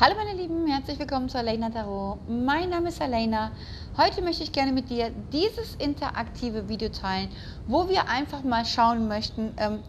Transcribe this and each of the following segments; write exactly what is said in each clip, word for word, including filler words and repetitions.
Hallo meine Lieben, herzlich willkommen zu Aleyna Tarot. Mein Name ist Aleyna. Heute möchte ich gerne mit dir dieses interaktive Video teilen, wo wir einfach mal schauen möchten, ähm,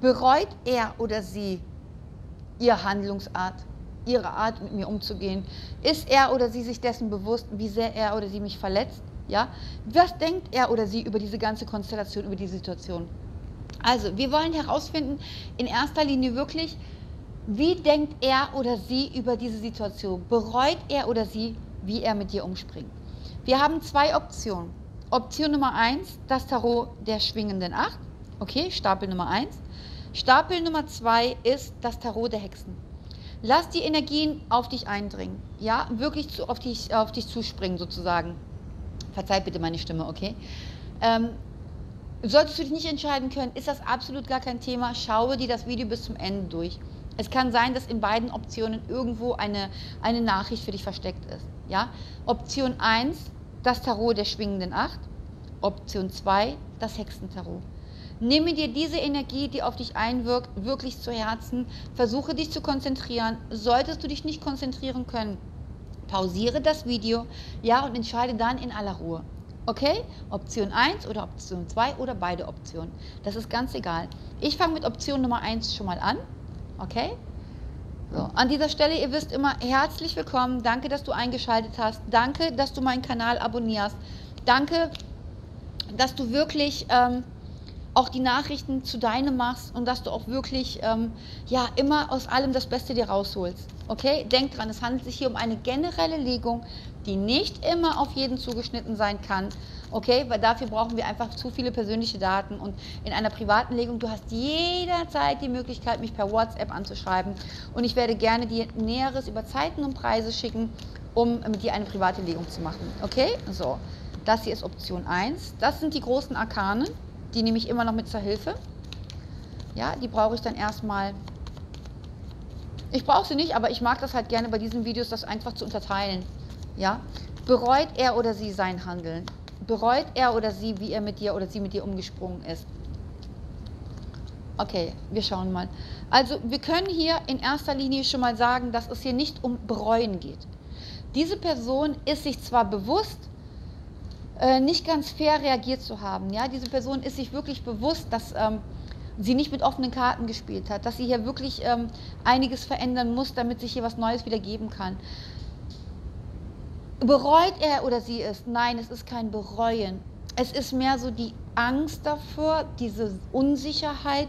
bereut er oder sie ihre Handlungsart, ihre Art mit mir umzugehen? Ist er oder sie sich dessen bewusst, wie sehr er oder sie mich verletzt? Ja? Was denkt er oder sie über diese ganze Konstellation, über die Situation? Also, wir wollen herausfinden, in erster Linie wirklich, wie denkt er oder sie über diese Situation? Bereut er oder sie, wie er mit dir umspringt? Wir haben zwei Optionen. Option Nummer eins, das Tarot der schwingenden Acht. Okay, Stapel Nummer eins. Stapel Nummer zwei ist das Tarot der Hexen. Lass die Energien auf dich eindringen. Ja, wirklich zu, auf, dich, auf dich zuspringen sozusagen. Verzeiht bitte meine Stimme, okay? Ähm, solltest du dich nicht entscheiden können, ist das absolut gar kein Thema. Schaue dir das Video bis zum Ende durch. Es kann sein, dass in beiden Optionen irgendwo eine, eine Nachricht für dich versteckt ist. Ja? Option eins, das Tarot der schwingenden Acht. Option zwei, das Hexentarot. Nehme dir diese Energie, die auf dich einwirkt, wirklich zu Herzen. Versuche dich zu konzentrieren. Solltest du dich nicht konzentrieren können, pausiere das Video, ja, und entscheide dann in aller Ruhe. Okay? Option eins oder Option zwei oder beide Optionen. Das ist ganz egal. Ich fange mit Option Nummer eins schon mal an. Okay? So, an dieser Stelle, ihr wisst immer, herzlich willkommen. Danke, dass du eingeschaltet hast. Danke, dass du meinen Kanal abonnierst. Danke, dass du wirklich ähm, auch die Nachrichten zu deinem machst und dass du auch wirklich ähm, ja, immer aus allem das Beste dir rausholst. Okay? Denk dran, es handelt sich hier um eine generelle Legung, die nicht immer auf jeden zugeschnitten sein kann. Okay? Weil dafür brauchen wir einfach zu viele persönliche Daten. Und in einer privaten Legung, du hast jederzeit die Möglichkeit, mich per WhatsApp anzuschreiben. Und ich werde gerne dir Näheres über Zeiten und Preise schicken, um mit dir eine private Legung zu machen. Okay? So, das hier ist Option eins. Das sind die großen Arkanen. Die nehme ich immer noch mit zur Hilfe. Ja, die brauche ich dann erstmal. Ich brauche sie nicht, aber ich mag das halt gerne bei diesen Videos, das einfach zu unterteilen. Ja, bereut er oder sie sein Handeln? Bereut er oder sie, wie er mit dir oder sie mit dir umgesprungen ist? Okay, wir schauen mal. Also wir können hier in erster Linie schon mal sagen, dass es hier nicht um Bereuen geht. Diese Person ist sich zwar bewusst, äh, nicht ganz fair reagiert zu haben. Ja? Diese Person ist sich wirklich bewusst, dass ähm, sie nicht mit offenen Karten gespielt hat, dass sie hier wirklich ähm, einiges verändern muss, damit sich hier was Neues wieder geben kann. Bereut er oder sie es? Nein, es ist kein Bereuen. Es ist mehr so die Angst davor, diese Unsicherheit,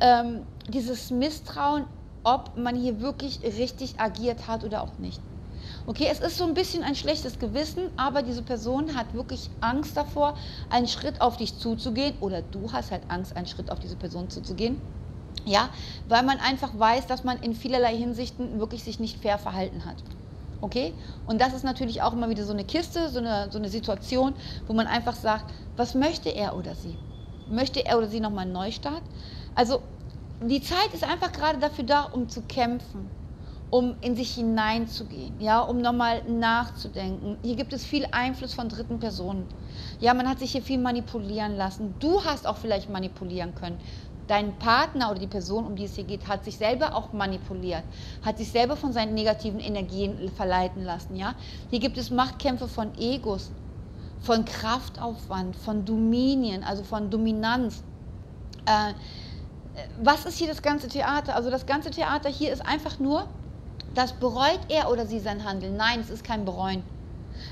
ähm, dieses Misstrauen, ob man hier wirklich richtig agiert hat oder auch nicht. Okay, es ist so ein bisschen ein schlechtes Gewissen, aber diese Person hat wirklich Angst davor, einen Schritt auf dich zuzugehen. Oder du hast halt Angst, einen Schritt auf diese Person zuzugehen. Ja, weil man einfach weiß, dass man in vielerlei Hinsichten wirklich sich nicht fair verhalten hat. Okay? Und das ist natürlich auch immer wieder so eine Kiste, so eine, so eine Situation, wo man einfach sagt, was möchte er oder sie? Möchte er oder sie nochmal einen Neustart? Also die Zeit ist einfach gerade dafür da, um zu kämpfen, um in sich hineinzugehen, ja, um nochmal nachzudenken. Hier gibt es viel Einfluss von dritten Personen. Ja, man hat sich hier viel manipulieren lassen. Du hast auch vielleicht manipulieren können. Dein Partner oder die Person, um die es hier geht, hat sich selber auch manipuliert, hat sich selber von seinen negativen Energien verleiten lassen. Ja? Hier gibt es Machtkämpfe von Egos, von Kraftaufwand, von Dominion, also von Dominanz. Äh, was ist hier das ganze Theater? Also das ganze Theater hier ist einfach nur, das bereut er oder sie sein Handeln. Nein, es ist kein Bereuen.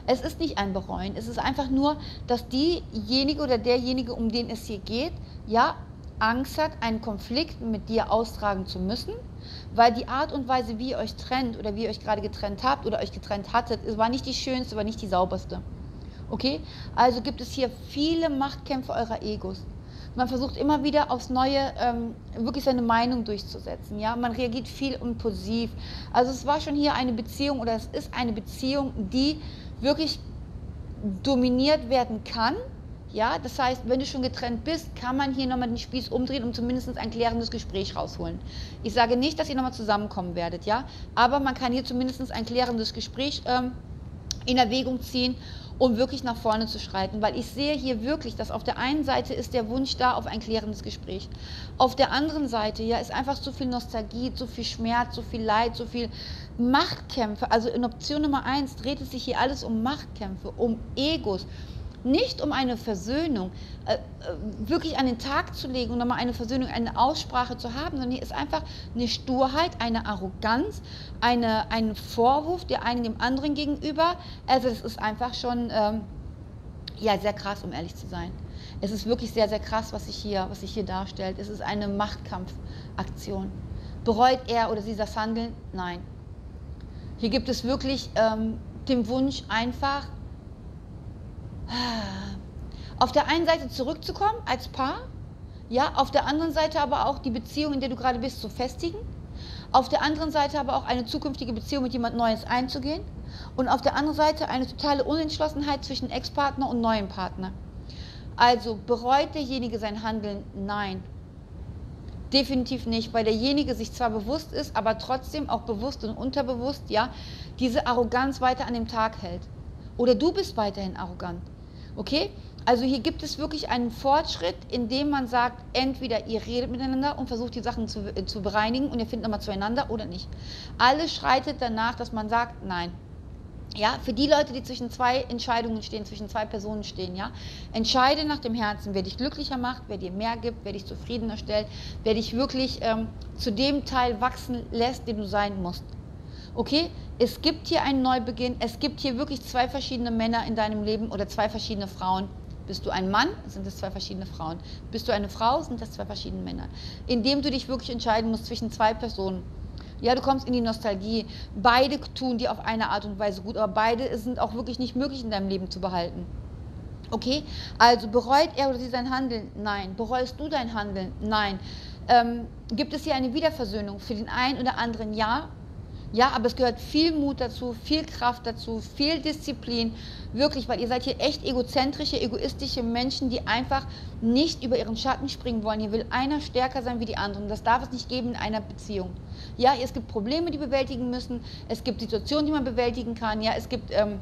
Es ist nicht ein Bereuen. Es ist einfach nur, dass diejenige oder derjenige, um den es hier geht, ja, Angst hat, einen Konflikt mit dir austragen zu müssen, weil die Art und Weise, wie ihr euch trennt oder wie ihr euch gerade getrennt habt oder euch getrennt hattet, war nicht die schönste, war nicht die sauberste. Okay? Also gibt es hier viele Machtkämpfe eurer Egos. Man versucht immer wieder aufs Neue ähm, wirklich seine Meinung durchzusetzen. Ja? Man reagiert viel impulsiv. Also es war schon hier eine Beziehung oder es ist eine Beziehung, die wirklich dominiert werden kann. Ja, das heißt, wenn du schon getrennt bist, kann man hier nochmal den Spieß umdrehen und zumindest ein klärendes Gespräch rausholen. Ich sage nicht, dass ihr nochmal zusammenkommen werdet, ja, aber man kann hier zumindest ein klärendes Gespräch ähm, in Erwägung ziehen um wirklich nach vorne zu schreiten, weil ich sehe hier wirklich, dass auf der einen Seite ist der Wunsch da auf ein klärendes Gespräch, auf der anderen Seite ja ist einfach so viel Nostalgie, so viel Schmerz, so viel Leid, so viel Machtkämpfe. Also in Option Nummer eins dreht es sich hier alles um Machtkämpfe, um Egos, nicht um eine Versöhnung, äh, wirklich an den Tag zu legen und nochmal eine Versöhnung, eine Aussprache zu haben, sondern hier ist einfach eine Sturheit, eine Arroganz, eine, ein Vorwurf der einen dem anderen gegenüber. Also es ist einfach schon ähm, ja, sehr krass, um ehrlich zu sein. Es ist wirklich sehr, sehr krass, was sich hier, was sich hier darstellt. Es ist eine Machtkampfaktion. Bereut er oder sie das Handeln? Nein. Hier gibt es wirklich ähm, den Wunsch, einfach auf der einen Seite zurückzukommen als Paar, ja, auf der anderen Seite aber auch die Beziehung, in der du gerade bist, zu festigen, auf der anderen Seite aber auch eine zukünftige Beziehung mit jemand Neues einzugehen und auf der anderen Seite eine totale Unentschlossenheit zwischen Ex-Partner und neuem Partner. Also bereut derjenige sein Handeln? Nein. Definitiv nicht, weil derjenige sich zwar bewusst ist, aber trotzdem auch bewusst und unterbewusst, ja, diese Arroganz weiter an dem Tag hält. Oder du bist weiterhin arrogant, okay? Also hier gibt es wirklich einen Fortschritt, indem man sagt, entweder ihr redet miteinander und versucht die Sachen zu, äh, zu bereinigen und ihr findet nochmal zueinander oder nicht. Alles schreitet danach, dass man sagt, nein. Ja, für die Leute, die zwischen zwei Entscheidungen stehen, zwischen zwei Personen stehen, ja, entscheide nach dem Herzen, wer dich glücklicher macht, wer dir mehr gibt, wer dich zufriedener stellt, wer dich wirklich ähm, zu dem Teil wachsen lässt, den du sein musst. Okay, es gibt hier einen Neubeginn, es gibt hier wirklich zwei verschiedene Männer in deinem Leben oder zwei verschiedene Frauen. Bist du ein Mann, sind es zwei verschiedene Frauen. Bist du eine Frau, sind das zwei verschiedene Männer. Indem du dich wirklich entscheiden musst zwischen zwei Personen. Ja, du kommst in die Nostalgie. Beide tun dir auf eine Art und Weise gut, aber beide sind auch wirklich nicht möglich in deinem Leben zu behalten. Okay, also bereut er oder sie sein Handeln? Nein. Bereust du dein Handeln? Nein. Ähm, gibt es hier eine Wiederversöhnung? Für den einen oder anderen ja. Ja, aber es gehört viel Mut dazu, viel Kraft dazu, viel Disziplin. Wirklich, weil ihr seid hier echt egozentrische, egoistische Menschen, die einfach nicht über ihren Schatten springen wollen. Hier will einer stärker sein wie die anderen. Das darf es nicht geben in einer Beziehung. Ja, es gibt Probleme, die bewältigen müssen. Es gibt Situationen, die man bewältigen kann. Ja, es gibt ähm,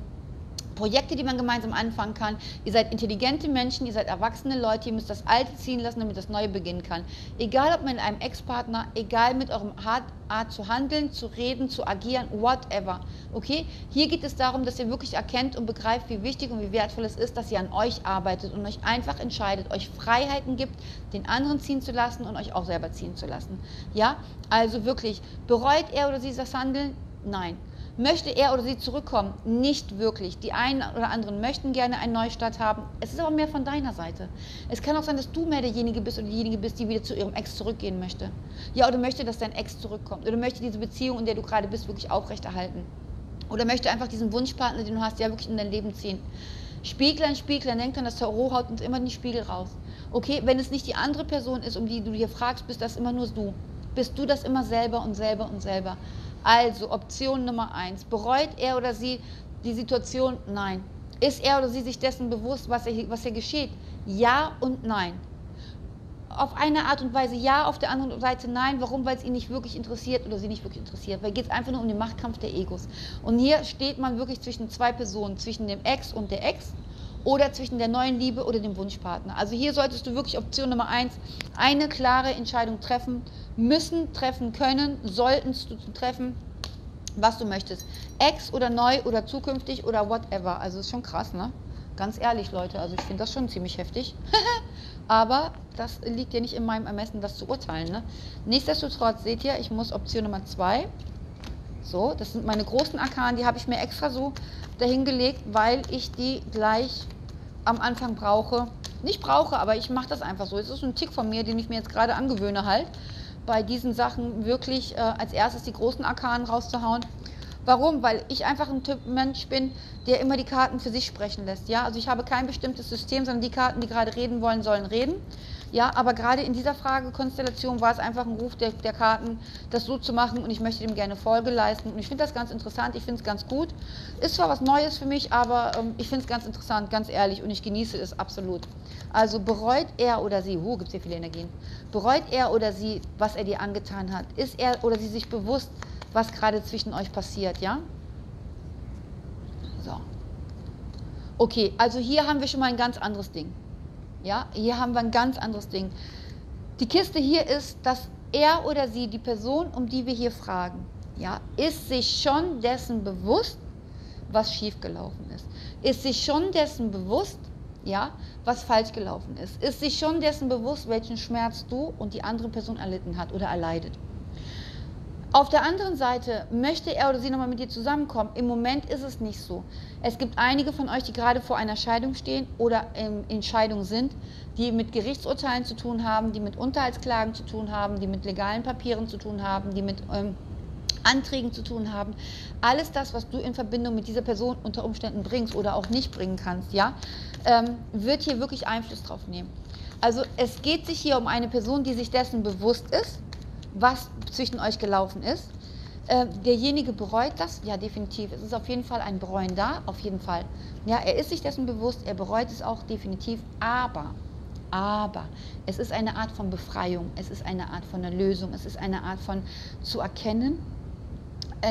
Projekte, die man gemeinsam anfangen kann. Ihr seid intelligente Menschen, ihr seid erwachsene Leute, ihr müsst das Alte ziehen lassen, damit das Neue beginnen kann. Egal, ob mit einem Ex-Partner, egal mit eurem Art, Art zu handeln, zu reden, zu agieren, whatever. Okay? Hier geht es darum, dass ihr wirklich erkennt und begreift, wie wichtig und wie wertvoll es ist, dass ihr an euch arbeitet und euch einfach entscheidet, euch Freiheiten gibt, den anderen ziehen zu lassen und euch auch selber ziehen zu lassen. Ja? Also wirklich, bereut er oder sie das Handeln? Nein. Möchte er oder sie zurückkommen? Nicht wirklich. Die einen oder anderen möchten gerne einen Neustart haben. Es ist aber mehr von deiner Seite. Es kann auch sein, dass du mehr derjenige bist oder diejenige bist, die wieder zu ihrem Ex zurückgehen möchte. Ja, oder möchte, dass dein Ex zurückkommt. Oder möchte diese Beziehung, in der du gerade bist, wirklich aufrechterhalten. Oder möchte einfach diesen Wunschpartner, den du hast, ja wirklich in dein Leben ziehen. Spieglein, Spieglein, denk dran, das Tarot haut uns immer den Spiegel raus. Okay, wenn es nicht die andere Person ist, um die du hier fragst, bist das immer nur du. Bist du das immer selber und selber und selber. Also, Option Nummer eins. Bereut er oder sie die Situation? Nein. Ist er oder sie sich dessen bewusst, was hier, was hier geschieht? Ja und nein. Auf eine Art und Weise ja, auf der anderen Seite nein. Warum? Weil es ihn nicht wirklich interessiert oder sie nicht wirklich interessiert. Weil es geht einfach nur um den Machtkampf der Egos. Und hier steht man wirklich zwischen zwei Personen, zwischen dem Ex und der Ex oder zwischen der neuen Liebe oder dem Wunschpartner. Also hier solltest du wirklich Option Nummer eins eine klare Entscheidung treffen müssen, treffen können, solltest du treffen, was du möchtest. Ex oder neu oder zukünftig oder whatever. Also ist schon krass, ne? Ganz ehrlich, Leute, also ich finde das schon ziemlich heftig. Aber das liegt ja nicht in meinem Ermessen, das zu urteilen, ne? Nichtsdestotrotz seht ihr, ich muss Option Nummer zwei. So, das sind meine großen Arkanen, die habe ich mir extra so dahingelegt, weil ich die gleich am Anfang brauche. Nicht brauche, aber ich mache das einfach so. Es ist ein Tick von mir, den ich mir jetzt gerade angewöhne halt, bei diesen Sachen wirklich äh, als erstes die großen Arkanen rauszuhauen. Warum? Weil ich einfach ein Typ Mensch bin, der immer die Karten für sich sprechen lässt. Ja? Also ich habe kein bestimmtes System, sondern die Karten, die gerade reden wollen, sollen reden. Ja, aber gerade in dieser Fragekonstellation war es einfach ein Ruf der, der Karten, das so zu machen und ich möchte dem gerne Folge leisten. Und ich finde das ganz interessant, ich finde es ganz gut. Ist zwar was Neues für mich, aber ähm, ich finde es ganz interessant, ganz ehrlich und ich genieße es absolut. Also bereut er oder sie, wo gibt es hier viele Energien, bereut er oder sie, was er dir angetan hat? Ist er oder sie sich bewusst, was gerade zwischen euch passiert, ja? So. Okay, also hier haben wir schon mal ein ganz anderes Ding. Ja, hier haben wir ein ganz anderes Ding. Die Kiste hier ist, dass er oder sie, die Person, um die wir hier fragen, ja, ist sich schon dessen bewusst, was schiefgelaufen ist. Ist sich schon dessen bewusst, ja, was falsch gelaufen ist. Ist sich schon dessen bewusst, welchen Schmerz du und die andere Person erlitten hat oder erleidet. Auf der anderen Seite möchte er oder sie nochmal mit dir zusammenkommen. Im Moment ist es nicht so. Es gibt einige von euch, die gerade vor einer Scheidung stehen oder in Scheidung sind, die mit Gerichtsurteilen zu tun haben, die mit Unterhaltsklagen zu tun haben, die mit legalen Papieren zu tun haben, die mit ähm, Anträgen zu tun haben. Alles das, was du in Verbindung mit dieser Person unter Umständen bringst oder auch nicht bringen kannst, ja, ähm, wird hier wirklich Einfluss drauf nehmen. Also es geht sich hier um eine Person, die sich dessen bewusst ist, was zwischen euch gelaufen ist. Äh, derjenige bereut das, ja, definitiv. Es ist auf jeden Fall ein Bereuen da, auf jeden Fall. Ja, er ist sich dessen bewusst, er bereut es auch definitiv, aber... Aber es ist eine Art von Befreiung, es ist eine Art von Erlösung, es ist eine Art von zu erkennen,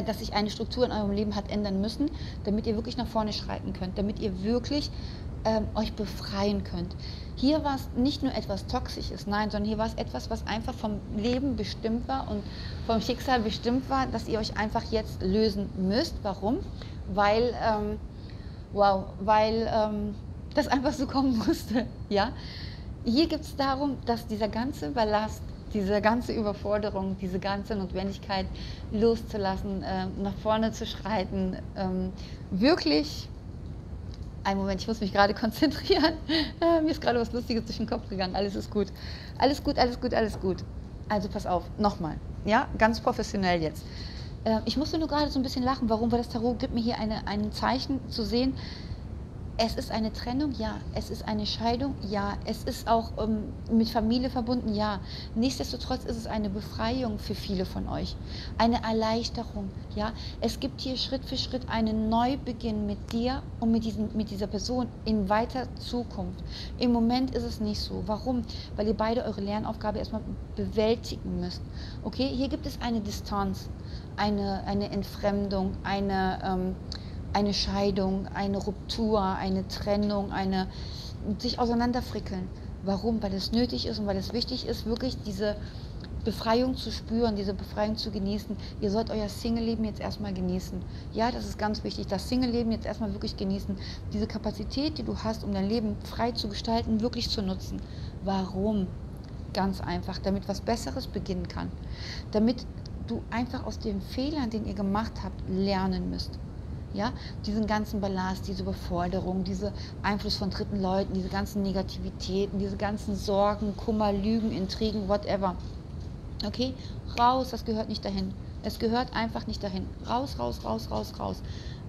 dass sich eine Struktur in eurem Leben hat ändern müssen, damit ihr wirklich nach vorne schreiten könnt, damit ihr wirklich ähm, euch befreien könnt. Hier war es nicht nur etwas Toxisches, nein, sondern hier war es etwas, was einfach vom Leben bestimmt war und vom Schicksal bestimmt war, dass ihr euch einfach jetzt lösen müsst. Warum? Weil, ähm, wow, weil ähm, das einfach so kommen musste, ja. Hier geht es darum, dass dieser ganze Ballast, diese ganze Überforderung, diese ganze Notwendigkeit loszulassen, äh, nach vorne zu schreiten, ähm, wirklich, einen Moment, ich muss mich gerade konzentrieren, äh, mir ist gerade was Lustiges durch den Kopf gegangen, alles ist gut, alles gut, alles gut, alles gut. Also pass auf, nochmal, ja, ganz professionell jetzt. Äh, ich musste nur gerade so ein bisschen lachen, warum, weil das Tarot gibt mir hier eine, ein Zeichen zu sehen. Es ist eine Trennung, ja. Es ist eine Scheidung, ja. Es ist auch ähm, mit Familie verbunden, ja. Nichtsdestotrotz ist es eine Befreiung für viele von euch. Eine Erleichterung, ja. Es gibt hier Schritt für Schritt einen Neubeginn mit dir und mit, diesen, mit dieser Person in weiter Zukunft. Im Moment ist es nicht so. Warum? Weil ihr beide eure Lernaufgabe erstmal bewältigen müsst. Okay, hier gibt es eine Distanz, eine, eine Entfremdung, eine... Ähm, eine Scheidung, eine Ruptur, eine Trennung, eine sich auseinanderfrickeln. Warum? Weil es nötig ist und weil es wichtig ist, wirklich diese Befreiung zu spüren, diese Befreiung zu genießen. Ihr sollt euer Single-Leben jetzt erstmal genießen. Ja, das ist ganz wichtig, das Single-Leben jetzt erstmal wirklich genießen. Diese Kapazität, die du hast, um dein Leben frei zu gestalten, wirklich zu nutzen. Warum? Ganz einfach, damit was Besseres beginnen kann. Damit du einfach aus den Fehlern, den ihr gemacht habt, lernen müsst. Ja, diesen ganzen Ballast, diese Überforderung, diese Einfluss von dritten Leuten, diese ganzen Negativitäten, diese ganzen Sorgen, Kummer, Lügen, Intrigen, whatever. Okay, raus, das gehört nicht dahin. Es gehört einfach nicht dahin. Raus, raus, raus, raus, raus.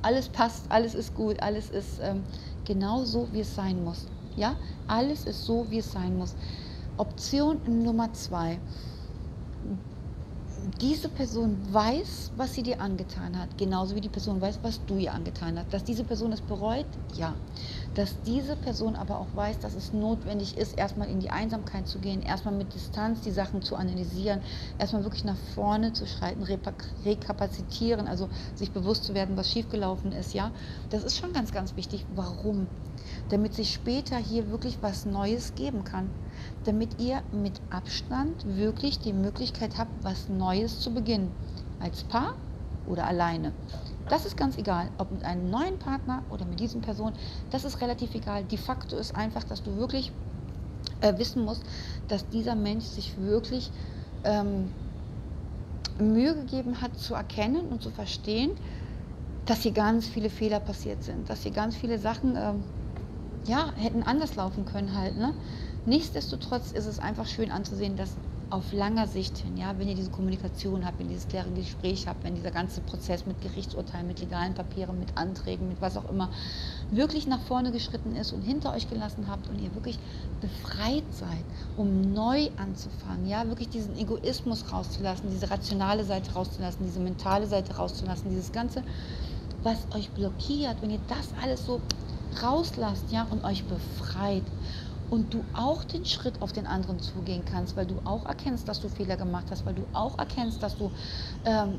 Alles passt, alles ist gut, alles ist ähm, genau so, wie es sein muss. Ja, alles ist so, wie es sein muss. Option Nummer zwei. Diese Person weiß, was sie dir angetan hat, genauso wie die Person weiß, was du ihr angetan hast. Dass diese Person es bereut, ja. Dass diese Person aber auch weiß, dass es notwendig ist, erstmal in die Einsamkeit zu gehen, erstmal mit Distanz die Sachen zu analysieren, erstmal wirklich nach vorne zu schreiten, rekapazitieren, also sich bewusst zu werden, was schiefgelaufen ist, ja. Das ist schon ganz, ganz wichtig. Warum? Damit sich später hier wirklich was Neues geben kann. Damit ihr mit Abstand wirklich die Möglichkeit habt, was Neues zu beginnen. Als Paar oder alleine. Das ist ganz egal, ob mit einem neuen Partner oder mit diesen Personen. Das ist relativ egal. De facto ist einfach, dass du wirklich äh, wissen musst, dass dieser Mensch sich wirklich ähm, Mühe gegeben hat, zu erkennen und zu verstehen, dass hier ganz viele Fehler passiert sind. Dass hier ganz viele Sachen... Ähm, ja, hätten anders laufen können halt, ne? Nichtsdestotrotz ist es einfach schön anzusehen, dass auf langer Sicht hin, ja, wenn ihr diese Kommunikation habt, wenn ihr dieses klare Gespräch habt, wenn dieser ganze Prozess mit Gerichtsurteilen, mit legalen Papieren, mit Anträgen, mit was auch immer, wirklich nach vorne geschritten ist und hinter euch gelassen habt und ihr wirklich befreit seid, um neu anzufangen, ja, wirklich diesen Egoismus rauszulassen, diese rationale Seite rauszulassen, diese mentale Seite rauszulassen, dieses Ganze, was euch blockiert, wenn ihr das alles so rauslasst, ja, und euch befreit und du auch den Schritt auf den anderen zugehen kannst, weil du auch erkennst, dass du Fehler gemacht hast, weil du auch erkennst, dass du ähm,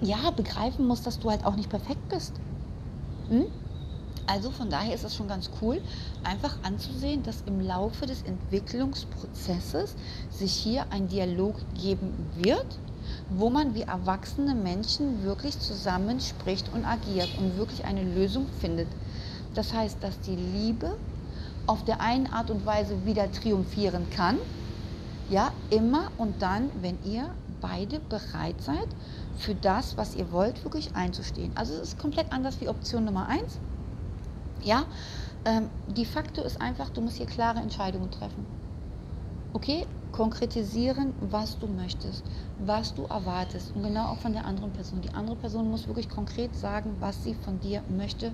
ja, begreifen musst, dass du halt auch nicht perfekt bist. Hm? Also von daher ist es schon ganz cool, einfach anzusehen, dass im Laufe des Entwicklungsprozesses sich hier ein Dialog geben wird, wo man wie erwachsene Menschen wirklich zusammen spricht und agiert und wirklich eine Lösung findet. Das heißt, dass die Liebe auf der einen Art und Weise wieder triumphieren kann, ja, immer und dann, wenn ihr beide bereit seid, für das, was ihr wollt, wirklich einzustehen. Also es ist komplett anders wie Option Nummer eins. Ja, ähm, de facto ist einfach, du musst hier klare Entscheidungen treffen. Okay, konkretisieren, was du möchtest, was du erwartest und genau auch von der anderen Person. Die andere Person muss wirklich konkret sagen, was sie von dir möchte,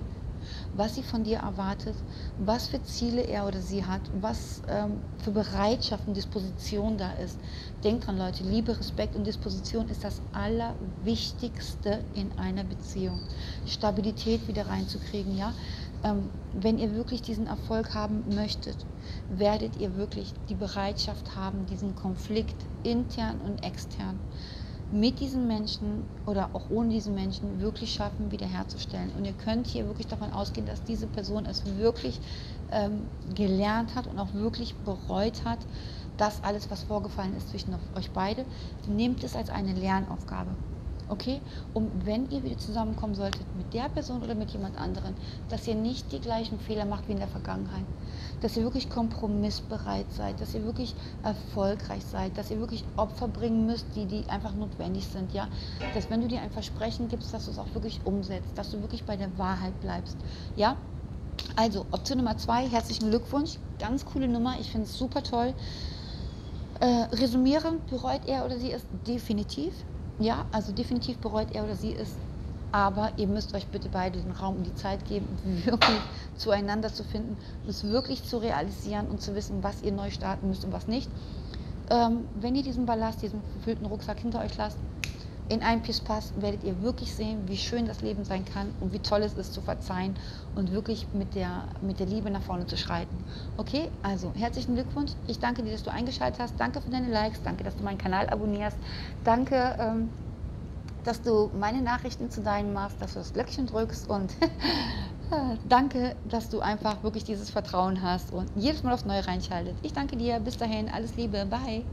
was sie von dir erwartet, was für Ziele er oder sie hat, was ähm, für Bereitschaft und Disposition da ist. Denkt dran, Leute, Liebe, Respekt und Disposition ist das Allerwichtigste in einer Beziehung. Stabilität wieder reinzukriegen, ja. Ähm, wenn ihr wirklich diesen Erfolg haben möchtet, werdet ihr wirklich die Bereitschaft haben, diesen Konflikt intern und extern mit diesen Menschen oder auch ohne diesen Menschen wirklich schaffen, wiederherzustellen. Und ihr könnt hier wirklich davon ausgehen, dass diese Person es wirklich ähm, gelernt hat und auch wirklich bereut hat, dass alles, was vorgefallen ist zwischen euch beide, nehmt es als eine Lernaufgabe. Okay? Und wenn ihr wieder zusammenkommen solltet mit der Person oder mit jemand anderen, dass ihr nicht die gleichen Fehler macht wie in der Vergangenheit. Dass ihr wirklich kompromissbereit seid, dass ihr wirklich erfolgreich seid, dass ihr wirklich Opfer bringen müsst, die, die einfach notwendig sind. Ja? Dass wenn du dir ein Versprechen gibst, dass du es auch wirklich umsetzt, dass du wirklich bei der Wahrheit bleibst. Ja? Also, Option Nummer zwei, herzlichen Glückwunsch. Ganz coole Nummer, ich finde es super toll. Äh, resümierend, bereut er oder sie es definitiv. Ja, also definitiv bereut er oder sie es, aber ihr müsst euch bitte beide den Raum und die Zeit geben, wirklich zueinander zu finden, es wirklich zu realisieren und zu wissen, was ihr neu starten müsst und was nicht. Ähm, wenn ihr diesen Ballast, diesen gefüllten Rucksack hinter euch lasst, in einen Pisspass, werdet ihr wirklich sehen, wie schön das Leben sein kann und wie toll es ist, zu verzeihen und wirklich mit der, mit der Liebe nach vorne zu schreiten. Okay, also herzlichen Glückwunsch. Ich danke dir, dass du eingeschaltet hast. Danke für deine Likes. Danke, dass du meinen Kanal abonnierst. Danke, ähm, dass du meine Nachrichten zu deinen machst, dass du das Glöckchen drückst und danke, dass du einfach wirklich dieses Vertrauen hast und jedes Mal aufs Neue reinschaltet. Ich danke dir. Bis dahin. Alles Liebe. Bye.